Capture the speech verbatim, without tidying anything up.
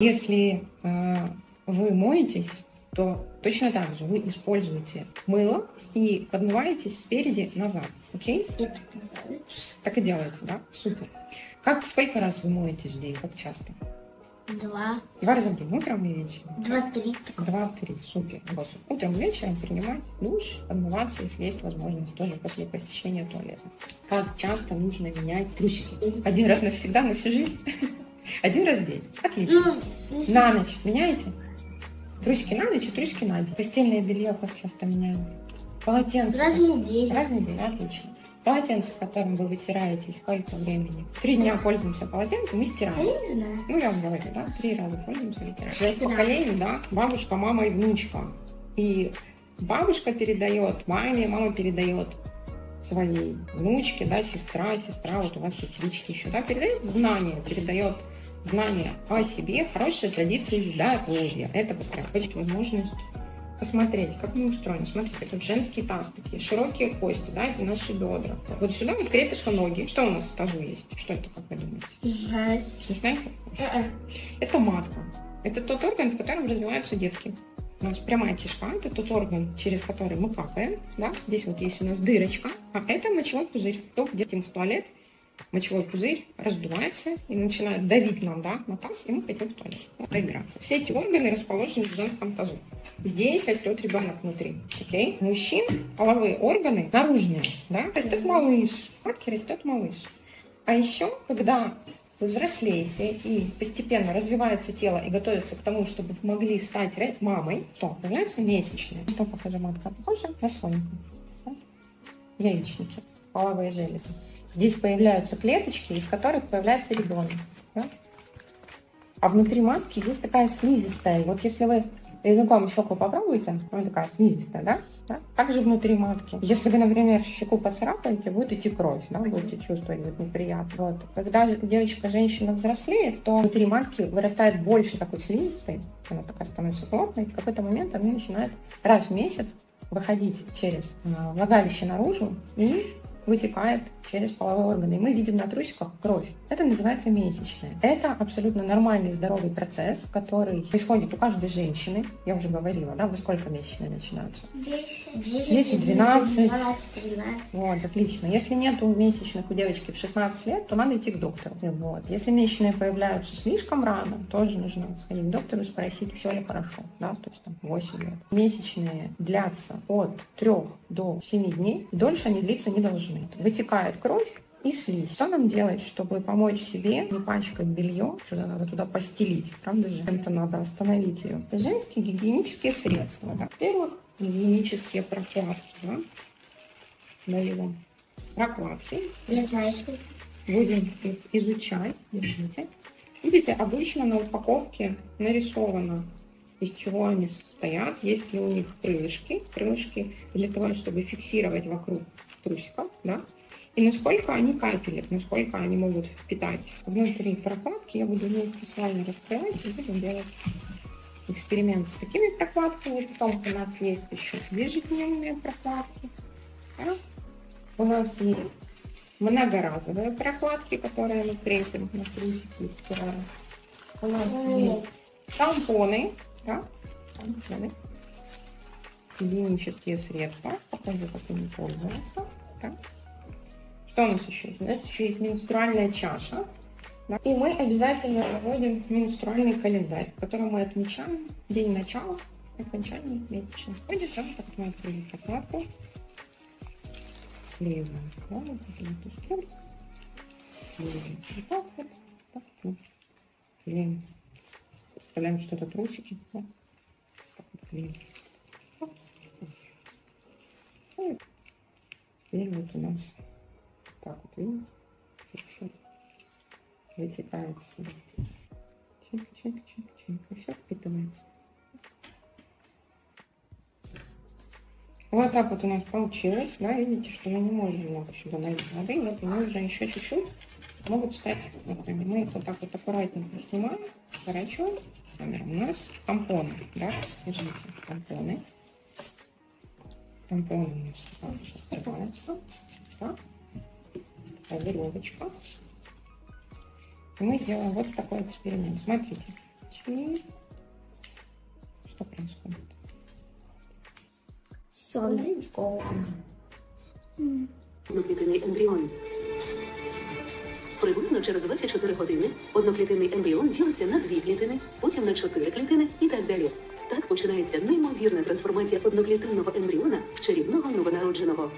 Если э, вы моетесь, то точно так же вы используете мыло и подмываетесь спереди назад. Окей? Так и делаете, да? Супер. Как, сколько раз вы моетесь в день? Как часто? Два. Два раза в день, утром и вечером? Два-три. Два-три, супер. Утром и вечером принимать душ, подмываться, если есть возможность, тоже после посещения туалета. Как часто нужно менять трусики? Один раз навсегда, на всю жизнь? Один раз в день. Отлично. Ну, на ночь меняете? Трусики на ночь и трусики на день. Постельное белье как часто меняем? Полотенце? Раз в неделю. Раз в неделю, отлично. Полотенце, которым вы вытираете, сколько времени? Три дня пользуемся полотенцем и стираем. Я не знаю. Ну, я вам говорю, да? Три раза пользуемся и вытираем. Шесть поколений, да? Бабушка, мама и внучка. И бабушка передает маме, мама передает своей внучке, да, сестра, сестра, вот у вас сестрички еще, да, передает знания, передает знания о себе, хорошие традиции здоровья. Это вот прям очень возможность посмотреть, как мы устроены. Смотрите, тут женские тазы такие, широкие кости, да, это наши бедра. Вот сюда вот крепятся ноги. Что у нас в тазу есть? Что это, как вы думаете? Uh-huh. Не знаете? Uh-uh. Это матка. Это тот орган, в котором развиваются детки. У нас прямая кишка, это тот орган, через который мы капаем, да, здесь вот есть у нас дырочка, а это мочевой пузырь. Кто идем в туалет, мочевой пузырь раздувается и начинает давить нам, да, на таз, и мы хотим в туалет поиграться. Все эти органы расположены в женском тазу. Здесь растет ребенок внутри, окей? Okay? Мужчин половые органы наружные, да, растет малыш, в матке растет малыш. А еще, когда вы взрослеете и постепенно развивается тело и готовится к тому, чтобы вы могли стать мамой, то появляются месячные. Что покажем матка? Похоже на слоника. Да? Яичники, половые железы. Здесь появляются клеточки, из которых появляется ребенок. Да? А внутри матки есть такая слизистая. Вот если вы языком щеку попробуете, она такая слизистая, да? Да? Также внутри матки. Если вы, например, щеку поцарапаете, будет идти кровь, да? Будете чувствовать вот, неприятно. Вот. Когда девочка, женщина взрослеет, то внутри матки вырастает больше такой слизистой, она такая становится плотной, и в какой-то момент она начинает раз в месяц выходить через влагалище наружу и вытекает через половые органы. И мы видим на трусиках кровь. Это называется месячная. Это абсолютно нормальный здоровый процесс, который происходит у каждой женщины. Я уже говорила, да, во сколько месячные начинаются? десять, двенадцать. Вот, отлично. Если нету месячных у девочки в шестнадцать лет, то надо идти к доктору. Вот. Если месячные появляются слишком рано, тоже нужно сходить к доктору и спросить, все ли хорошо, да, то есть там восемь лет. Месячные длятся от трёх до семи дней. Дольше они длиться не должны. Вытекает кровь и слизь. Что нам делать, чтобы помочь себе не пачкать белье? Что-то надо туда постелить, правда же? Чем-то надо остановить ее. Это женские гигиенические средства. Да? Во-первых, гигиенические прокладки. Да? Дали вам прокладки. Будем их изучать. Держите. Видите, обычно на упаковке нарисовано, из чего они состоят, есть ли у них крылышки, крылышки для того, чтобы фиксировать вокруг трусиков, да, и насколько они капелек, насколько они могут впитать. Внутри прокладки я буду вместе с вами раскрывать и будем делать эксперимент с такими прокладками. Потом у нас есть еще ежедневные прокладки, да? У нас есть многоразовые прокладки, которые мы крепим на трусики и стираем. У нас есть тампоны, да? Гигиенические средства, похоже, какими пользуются. Да? Что у нас еще? У нас еще есть менструальная чаша. Да? И мы обязательно проводим менструальный календарь, в котором мы отмечаем день начала и окончания месячных. Входит, да, так мы открыли прокладку. Клеиваем прокладку, клеиваем прокладку, так, клеиваем. Вставляем что-то трусики. Да? Теперь вот у нас так вот, видите, вытекает сюда. Чинка, чинка, чинка, чинка. Все впитывается. Вот так вот у нас получилось. Да, видите, что мы не можем много сюда налить воды. Вот мы уже еще чуть-чуть могут стать. Вот, мы их вот так вот аккуратненько снимаем, сворачиваем. Например, у нас тампоны, да? Держите, тампоны. Тампоны у нас открываются. Да? Такая веревочка. И мы делаем вот такой эксперимент. Смотрите. И что происходит? Солнце. Одноклітинний ембріон. Приблизно через двадцять чотири години одноклітинний ембріон ділиться на дві клітини, потім на чотири клітини і так далі. Так починається неймовірна трансформація одноклітинного ембріона в чарівного новонародженого.